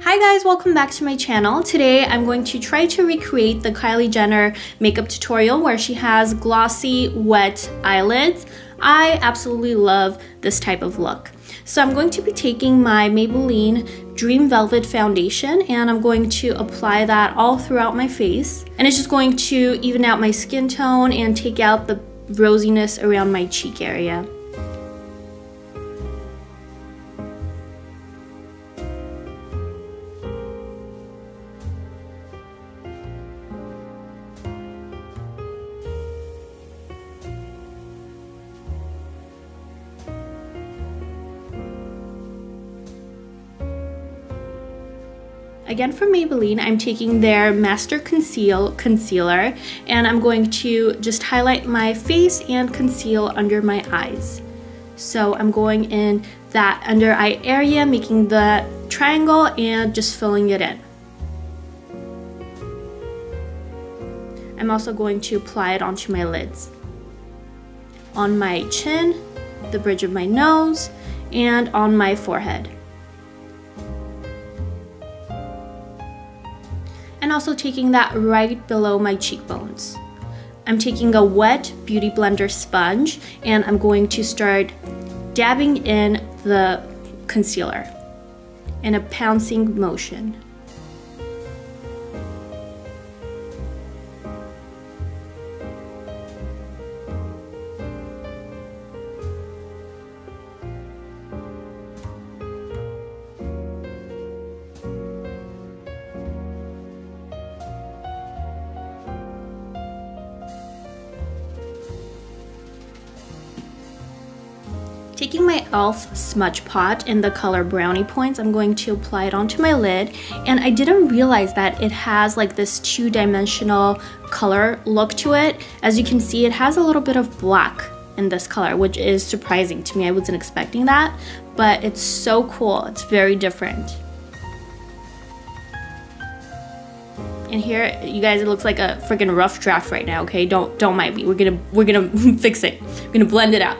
Hi guys, welcome back to my channel. Today I'm going to try to recreate the Kylie Jenner makeup tutorial where she has glossy, wet eyelids. I absolutely love this type of look. So I'm going to be taking my Maybelline Dream Velvet Foundation and I'm going to apply that all throughout my face. And it's just going to even out my skin tone and take out the rosiness around my cheek area. Again from Maybelline, I'm taking their Master Conceal concealer and I'm going to just highlight my face and conceal under my eyes. So I'm going in that under eye area, making the triangle and just filling it in. I'm also going to apply it onto my lids, on my chin, the bridge of my nose, and on my forehead. And also taking that right below my cheekbones. I'm taking a wet beauty blender sponge and I'm going to start dabbing in the concealer in a pouncing motion. Taking my e.l.f. smudge pot in the color Brownie Points, I'm going to apply it onto my lid, and I didn't realize that it has like this two-dimensional color look to it. As you can see, it has a little bit of black in this color, which is surprising to me. I wasn't expecting that, but it's so cool. It's very different. And here, you guys, it looks like a freaking rough draft right now. Okay, don't mind me. We're gonna fix it. We're gonna blend it out.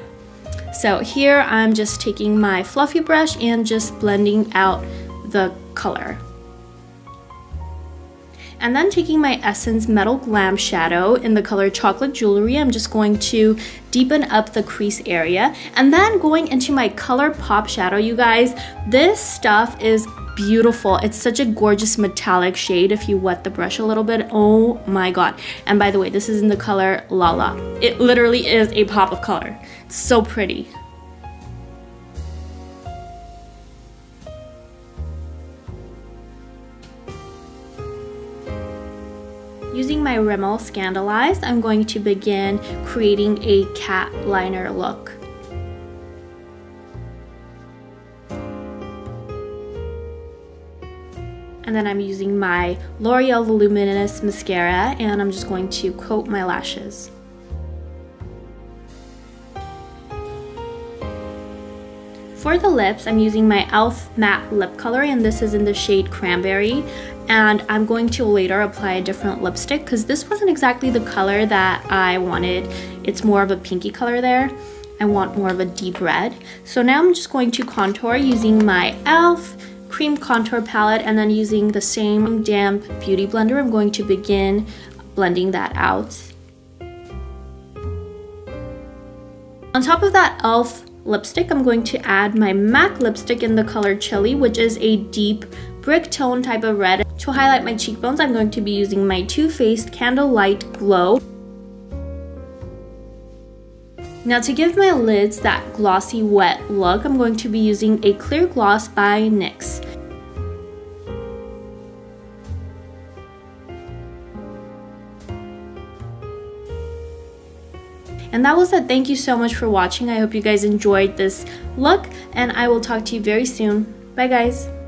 So here I'm just taking my fluffy brush and just blending out the color. And then taking my Essence Metal Glam Shadow in the color Chocolate Jewelry, I'm just going to deepen up the crease area. And then going into my Color Pop Shadow, you guys, this stuff is beautiful. It's such a gorgeous metallic shade if you wet the brush a little bit. Oh my god. And by the way, this is in the color LALA. It literally is a pop of color. It's so pretty. Using my Rimmel Scandaleyes, I'm going to begin creating a cat liner look. And then I'm using my L'Oreal Voluminous Mascara and I'm just going to coat my lashes. For the lips, I'm using my e.l.f. Matte Lip Color and this is in the shade Cranberry. And I'm going to later apply a different lipstick because this wasn't exactly the color that I wanted. It's more of a pinky color there. I want more of a deep red. So now I'm just going to contour using my e.l.f. Cream Contour Palette and then using the same damp beauty blender, I'm going to begin blending that out. On top of that e.l.f. lipstick, I'm going to add my MAC lipstick in the color Chili, which is a deep brick tone type of red. To highlight my cheekbones, I'm going to be using my Too Faced Candlelight Glow. Now to give my lids that glossy wet look, I'm going to be using a clear gloss by NYX. And that was it. Thank you so much for watching. I hope you guys enjoyed this look and I will talk to you very soon. Bye guys.